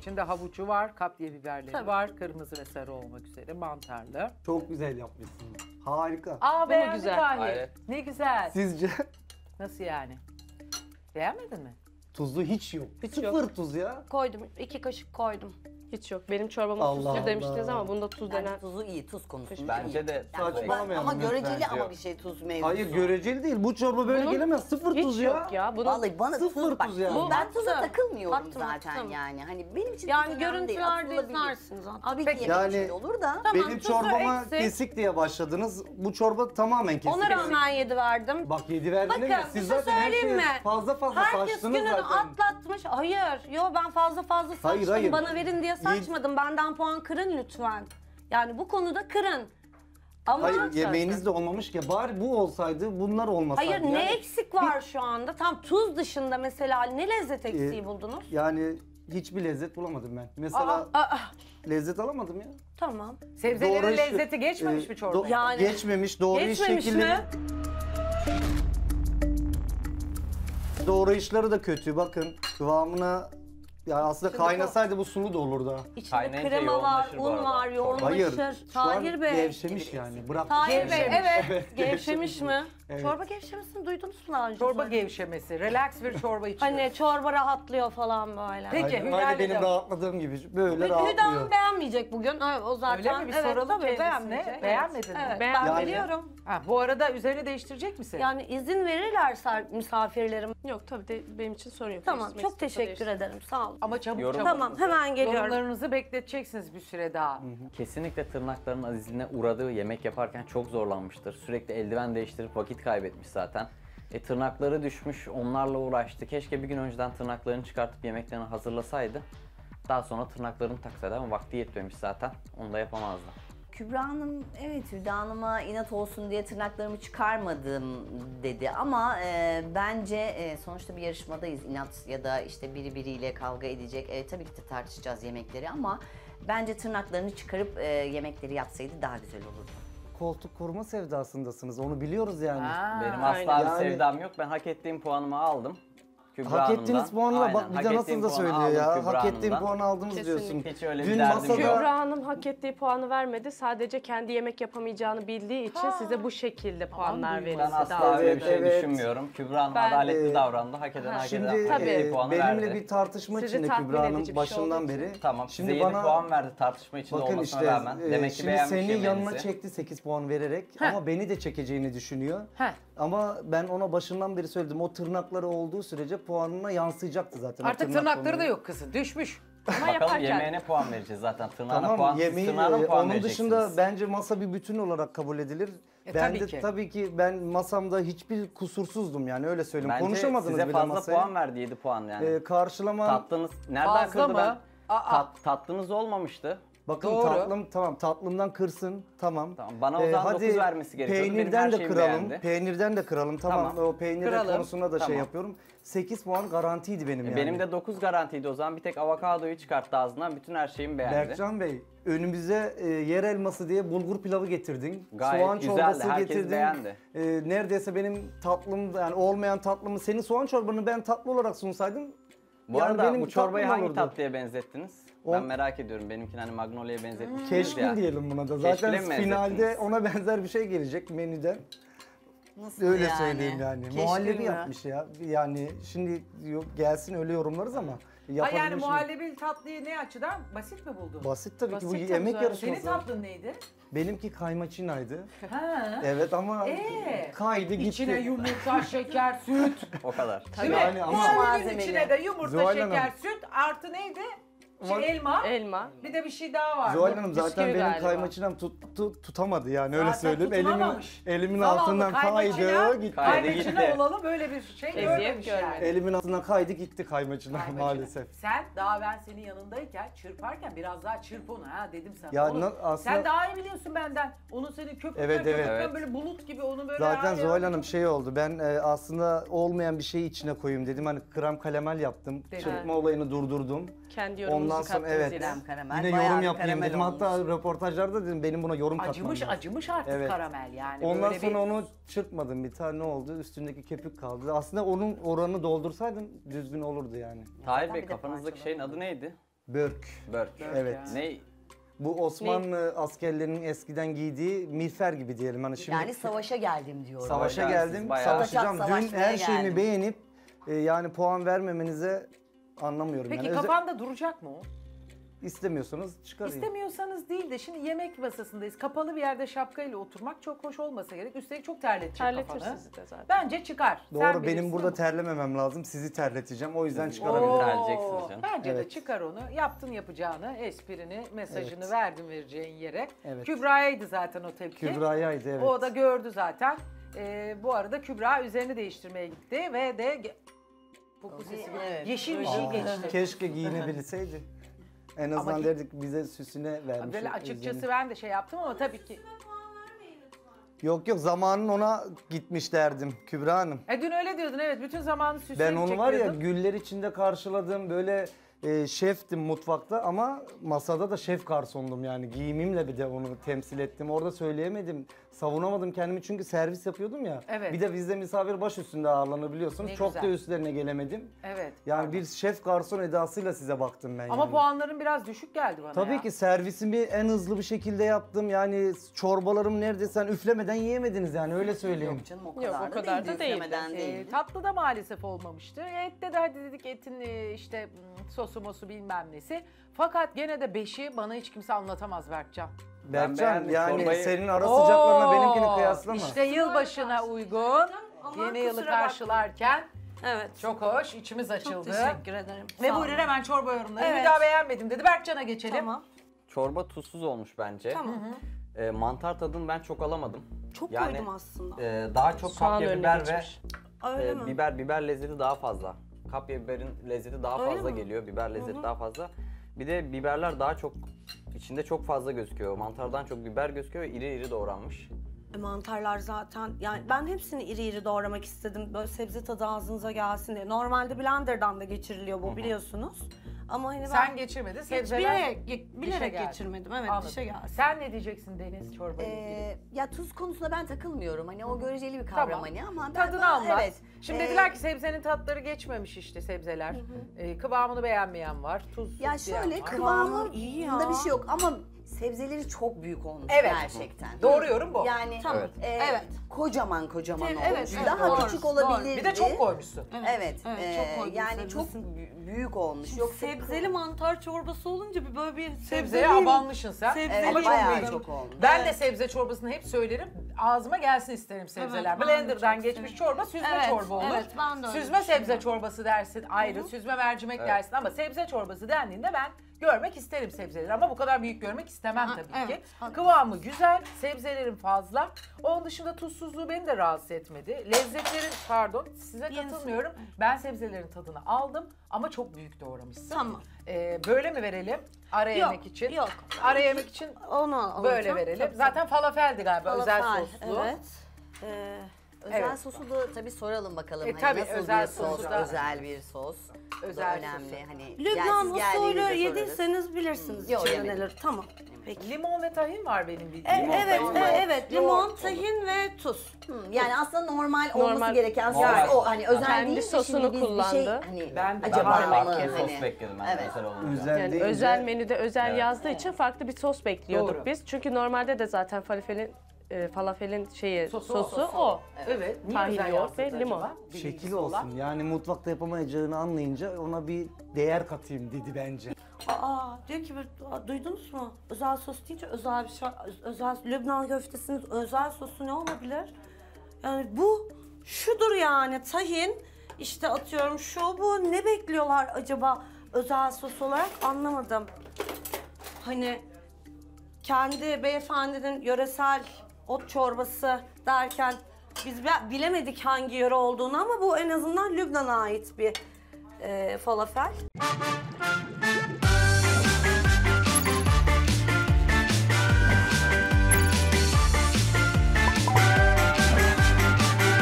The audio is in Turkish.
İçinde havucu var, kapya biberleri var, kırmızı ve sarı olmak üzere mantarlı. Çok güzel yapmışsınız. Harika. Aa, beğendim güzel. Tahir. Ne güzel. Sizce? Nasıl yani? Beğenmedin mi? Tuzu hiç yok. Hiç Sıfır tuz ya. Koydum, 2 kaşık koydum. Hiç yok. Benim çorbama tuzlu demiştiniz ama bunda tuz denen... Yani tuzu iyi, tuz konusunda bence iyi. De yani ama göreceli ama bir şey tuz mevzusu. Hayır göreceli değil. Bu çorba böyle gelemez. Sıfır tuz ya. Hiç yok ya. Vallahi bana sıfır tuz ya. Ben tuza takılmıyorum zaten yani. Hani benim için yani görüntülerde izlersiniz zaten. Abi ki yemek için olur da. Benim çorbama kesik diye başladınız. Bu çorba tamamen kesik. Ona rağmen 7 verdim. Bak 7 verdiniz mi? Siz zaten her şeyi fazla saçtınız zaten. Herkes gününü atlatmış. Hayır. Yo ben fazla saçtım. Bana verin diye saçmadım. Benden puan kırın lütfen. Yani bu konuda kırın. Ama hayır yemeğiniz de olmamış ki. Bari bu olsaydı bunlar olmasaydı. Hayır yani. Ne eksik var şu anda? Tam tuz dışında mesela ne lezzet eksiği buldunuz? Yani hiçbir lezzet bulamadım ben. Mesela lezzet alamadım ya. Tamam. Sebzelerin lezzeti geçmemiş mi çorba? Yani, geçmemiş. Doğrayışları da kötü. Bakın kıvamına... Ya aslında şimdi kaynasaydı bu sulu da olur da. İçinde krema var, un var, yoğunlaşır. Hayır, Tahir Bey. Gevşemiş yani. Bırak. Tahir Bey, evet. Gevşemiş mi? Evet. Çorba gevşemesini duydunuz mu daha önce? Çorba gevşemesi, relax bir çorba içiyor. Hani çorba rahatlıyor falan böyle. Peki, aynı benim rahatladığım gibi böyle rahatlıyor. Hüda'nın beğenmeyecek bugün. O zaten. Öyle mi? Bir soralım. Beğenmedin mi? Ben biliyorum. Bu arada üzerine değiştirecek misin? Yani izin verirlerse misafirlerim. Yok tabii de benim için sorun yok. Tamam, çok teşekkür ederim. Sağ olun. Ama çabuk Tamam hemen geliyorum. Yorumlarınızı bekleteceksiniz bir süre daha. Kesinlikle tırnakların azizliğine uğradığı yemek yaparken çok zorlanmıştır. Sürekli eldiven değiştirip vakit kaybetmiş zaten. Tırnakları düşmüş, onlarla uğraştı. Keşke bir gün önceden tırnaklarını çıkartıp yemeklerini hazırlasaydı. Daha sonra tırnaklarını taksaydı ama vakti yetmemiş zaten. Onu da yapamazdı. Kübra Hanım, evet Hüda Hanım'a inat olsun diye tırnaklarımı çıkarmadım dedi ama bence sonuçta bir yarışmadayız. İnat ya da işte biriyle kavga edecek. Tabii ki de tartışacağız yemekleri ama bence tırnaklarını çıkarıp yemekleri yapsaydı daha güzel olurdu. Koltuk koruma sevdasındasınız, onu biliyoruz yani. Benim asla bir sevdam yok, ben hak ettiğim puanımı aldım. Kübra hak ettiğiniz puanla bak bir de nasıl da söylüyor ya. Kübra hak ettiğim puanı aldınız diyorsun. Hiç öyle bir derdim yok. Kübra Hanım hak ettiği puanı vermedi. Sadece kendi yemek yapamayacağını bildiği için size bu şekilde puanlar verildi. Ben asla öyle bir şey düşünmüyorum. Kübra Hanım adaletli davrandı. Hak eden hak eden hak ettiği puanı verdi. Benimle bir tartışma içinde Kübra Hanım başından beri. Tamam size 7 puan verdi tartışma içinde olmasına rağmen. Demek ki beğenmiş yemeğinizi. Şimdi seni yanına çekti 8 puan vererek ama beni de çekeceğini düşünüyor. Ama ben ona başından beri söyledim. O tırnakları olduğu sürece puanına yansıyacaktı zaten. Artık tırnakları da yok kızı. Düşmüş. Ama bakalım yemeğine puan vereceğiz zaten. Tırnağına puan onun dışında bence masa bir bütün olarak kabul edilir. Ben tabii de ki. Tabii ki ben masamda hiçbir kusursuzdum yani öyle söyleyeyim. Bence konuşamadınız bile masaya. Bence size fazla puan verdi 7 puan yani. Karşılama... Tatlınız... Nereden kırdı ben? Tatlınız olmamıştı. Bakın tatlım tatlımdan kırsın tamam. Bana o zaman 9 vermesi gerekiyor. Peynirden de kıralım. Beğendi. Peynirden de kıralım tamam. O peynirden konusunda da şey yapıyorum. 8 puan garantiydi benim yani. Benim de 9 garantiydi o zaman bir tek avokadoyu çıkarttı ağzından bütün her şeyimi beğendi. Berkcan Bey önümüze yer elması diye bulgur pilavı getirdin. Gayet soğan çorbası getirdin. Beğendi. Neredeyse benim tatlım yani olmayan tatlımı senin soğan çorbanı ben tatlı olarak sunsaydım. Bu yani arada bu çorbayı hangi tatlıya benzettiniz? Ben merak ediyorum. Benimkini hani Magnolia'ya benzetmiştiniz ya. Keşkin diyelim buna da. Zaten finalde ona benzer bir şey gelecek menüden. Nasıl öyle yani? Söyleyeyim yani. Keşkin muhallebi yapmış ya. Yani şimdi yok, gelsin öyle yorumlarız ama. Yani muhallebi tatlıyı ne açıdan? Basit mi buldun? Basit tabii ki. Bu yemek yarışması. Senin tatlın neydi? Benimki kaymaçinaydı. Evet ama kaydı gitti. İçine yumurta, şeker, süt. O kadar. Tabii. Yani muhallebinin içine de yumurta, şeker, süt artı neydi? Elma. Bir de bir şey daha var. Zuhal Hanım zaten benim kaymaçinam tutamadı yani öyle söyleyeyim. Elimin altından kaydı gitti. Kaymaçina olalı böyle bir şey görmemiş yani. Elimin altından kaydı gitti kaymaçina maalesef. Sen daha ben senin yanındayken çırparken biraz daha çırp onu dedim sana. Ya, sen daha iyi biliyorsun benden. Onu senin köpükten böyle bulut gibi onu böyle. Zaten Zuhal Hanım şey oldu ben aslında olmayan bir şeyi içine koyayım dedim. Hani krem karamel yaptım. Çırpma olayını durdurdum. Kendi yorumunuzu kattınız karamel. Yine yorum yapayım dedim. Hatta röportajlarda dedim benim buna yorum katmam. Acımış artık karamel yani. Ondan sonra onu çırpmadım bir tane oldu. Üstündeki köpük kaldı. Aslında onun oranını doldursaydım düzgün olurdu yani. Tahir Bey kafanızdaki şeyin adı neydi? Börk. Evet. Yani. Bu Osmanlı askerlerinin eskiden giydiği miğfer gibi diyelim. Hani şimdi yani savaşa geldim diyorum. Savaşa geldim, savaşacağım. Dün her şeyimi beğenip yani puan vermemenize anlamıyorum. Peki yani kafanda duracak mı o? İstemiyorsanız çıkarayım. İstemiyorsanız değil de şimdi yemek masasındayız. Kapalı bir yerde şapkayla oturmak çok hoş olmasa gerek. Üstelik çok terletecek kafanı. Terletir sizi de zaten. Bence çıkar. Doğru, sen benim burada terlememem lazım. Sizi terleteceğim. O yüzden çıkarabilirim. Bence de çıkar onu. Yaptın yapacağını, esprini, mesajını verdin vereceğin yere. Evet. Kübra'yaydı zaten o tepki. Kübra'yaydı, evet. O da gördü zaten. Bu arada Kübra üzerini değiştirmeye gitti ve de yeşil bir şey geçti. Keşke giyinebilseydi. En azından ama derdik bize süsüne vermiş. Böyle açıkçası izlerini. Ben de şey yaptım ama tabii ki. Yok yok, zamanın ona gitmiş derdim Kübra Hanım. Dün öyle diyordun, evet, bütün zamanı süsüne çekiyordum. Ben onu var ya güller içinde karşıladım, böyle şeftim mutfakta ama masada da şef garsondum yani. Giyimimle bir de onu temsil ettim. Orada söyleyemedim, savunamadım kendimi çünkü servis yapıyordum ya. Evet. Bir de bizde misafir baş üstünde ağırlanabiliyorsunuz. Çok da üstlerine gelemedim. Evet. Yani bir şef garson edasıyla size baktım ben. Ama yani puanların biraz düşük geldi bana. Tabii ki servisimi en hızlı bir şekilde yaptım. Yani çorbalarım neredeyse üflemeden yiyemediniz yani, öyle söyleyeyim. Yok canım, o kadar da değil. Tatlı da maalesef olmamıştı. Ette de hadi dedik, etin işte sosu mosu bilmem nesi. Fakat gene de 5'i bana hiç kimse anlatamaz Berkcan. Berkcan yani sormayı... senin ara sıcaklarına benimkini kıyaslama. İşte yılbaşına uygun, yeni yılı karşılarken çok hoş, içimiz açıldı. Çok teşekkür ederim. Ve buyurun hemen çorba yorumları. Bir daha beğenmedim dedi, Berkcan'a geçelim. Tamam. Çorba tuzsuz olmuş bence. Tamam. Mantar tadını ben çok alamadım. Çok yani, koydum aslında. Daha çok kapya biber ve biber lezzeti daha fazla. Kapya biberin lezzeti daha fazla geliyor, biber lezzeti daha fazla. Bir de biberler daha çok, içinde çok fazla gözüküyor. Mantardan çok biber gözüküyor ve iri iri doğranmış. Mantarlar zaten, yani ben hepsini iri iri doğramak istedim. Böyle sebze tadı ağzınıza gelsin diye. Normalde blenderdan da geçiriliyor bu, biliyorsunuz. Ama hani sen geçirmedin, sebzeler bilerek geçirmedim. Evet, dişe geldi. Sen ne diyeceksin Deniz çorbayla ilgili? Ya tuz konusunda ben takılmıyorum. Hani o göreceli bir kavram hani ama tadını almaz. Evet. Şimdi dediler ki sebzenin tatları geçmemiş işte sebzeler. Kıvamını beğenmeyen var. Tuz. Ya şöyle kıvamı iyi ya. Bunda bir şey yok ama sebzeleri çok büyük olmuş gerçekten. Doğru yorum bu. Yani kocaman olmuş. Daha küçük olabilirdi. Bir de çok koymuşsun. Evet, yani çok büyük olmuş. Yok, sebzeli mantar çorbası olunca bir böyle bir sebzeye abanmışsın sen. Ama çok olmuş. Ben de sebze çorbasını hep söylerim. Ağzıma gelsin isterim sebzeler. Blender'dan geçmiş çorba süzme çorba olur. Süzme sebze çorbası dersin ayrı, süzme mercimek dersin ama sebze çorbası dendiğinde ben görmek isterim sebzeleri ama bu kadar büyük görmek istemem tabii ki. Kıvamı güzel, sebzelerin fazla. Onun dışında tuzsuzluğu beni de rahatsız etmedi. Lezzetlerin, pardon size katılmıyorum. Ben sebzelerin tadını aldım ama çok büyük doğramışsın. Tamam. Böyle mi verelim? Ara yemek için. Yok. Ara yemek için onu böyle verelim. Tabii. Zaten falafeldi galiba, özel soslu. Evet. Özel sosu da tabii soralım bakalım. Tabii nasıl özel bir sos, özel bir sos. Özel önemli. Hani Lübnan usulü yediyseniz bilirsiniz. Yok yemedim. Tamam. Peki. Limon ve tahin var benim bildiğim. Limon, tahin ve tuz. Yani aslında normal olması gereken sos o. Hani özel değil. Sosunu kullandı. Ben acaba sos bekledim ben. Özel menüde özel yazdığı için farklı bir sos bekliyorduk biz. Çünkü normalde de zaten falafelin şeyi sosu o. Evet. Tahin, yoğurt ve limon. Şekil olsun. Yani mutfakta yapamayacağını anlayınca ona bir değer katayım dedi bence. Diyor ki duydunuz mu? Özel sos deyince özel bir şey, özel Lübnan köftesinin özel sosu ne olabilir? Yani bu şudur yani tahin işte atıyorum şu bu ne bekliyorlar acaba özel sos olarak anlamadım. Hani kendi beyefendinin yöresel ot çorbası derken biz bilemedik hangi yöre olduğunu ama bu en azından Lübnan'a ait bir falafel.